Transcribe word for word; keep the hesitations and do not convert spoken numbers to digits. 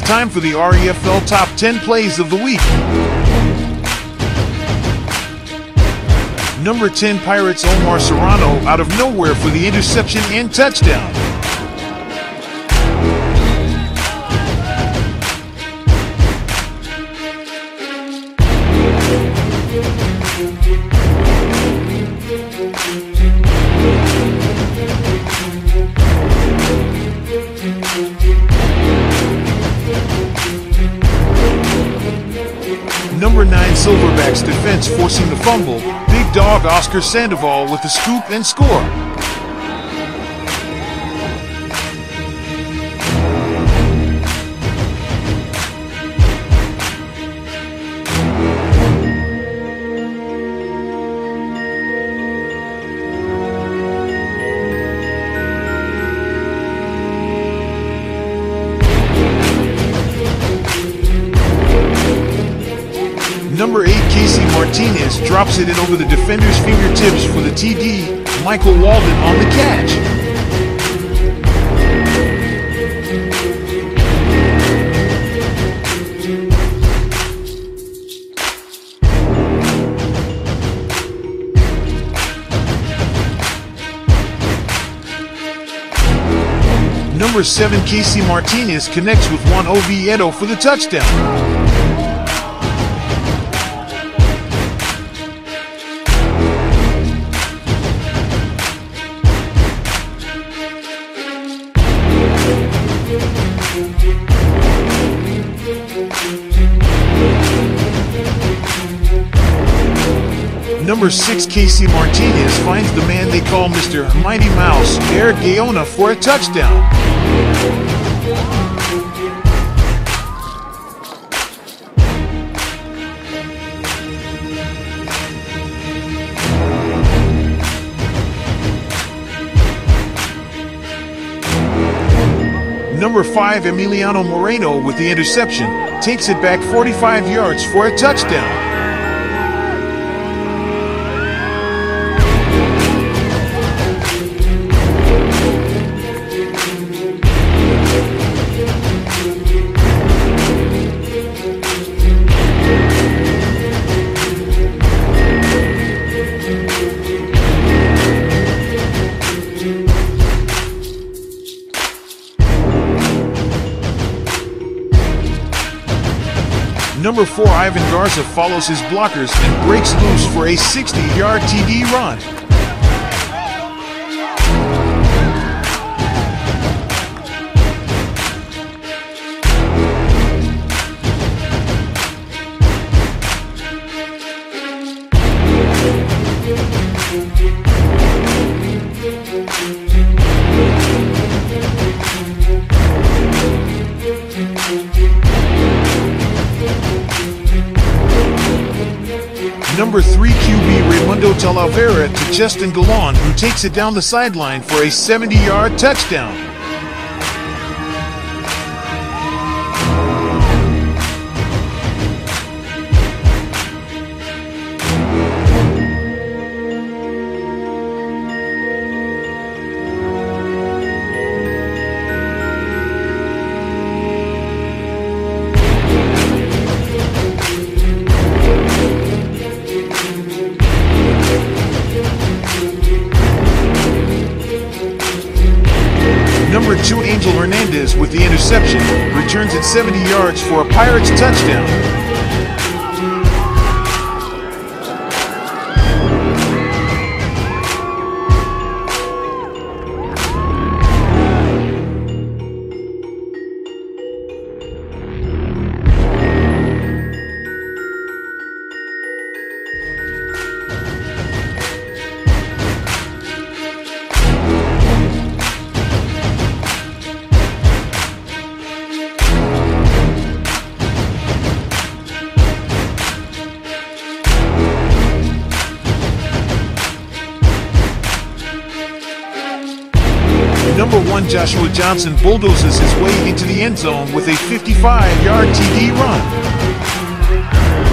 It's time for the R E F L Top ten Plays of the Week. Number ten, Pirates' Omar Serrano out of nowhere for the interception and touchdown. Number nine, Silverback's defense forcing the fumble. Big dog Oscar Sandoval with the scoop and score. Number eight, Casey Martinez drops it in over the defender's fingertips for the T D. Michael Walden on the catch. Number seven, Casey Martinez connects with Juan Oviedo for the touchdown. Number six, Casey Martinez finds the man they call Mister Mighty Mouse, Eric Gaona, for a touchdown. Number five, Emiliano Moreno with the interception, takes it back forty-five yards for a touchdown. Number four, Ivan Garza follows his blockers and breaks loose for a sixty-yard T D run. Number three, Q B Raimundo Talavera to Justin Gallant, who takes it down the sideline for a seventy-yard touchdown. Number two, Angel Hernandez with the interception, returns at seventy yards for a Pirates touchdown. Number one, Joshua Johnson bulldozes his way into the end zone with a fifty-five-yard T D run.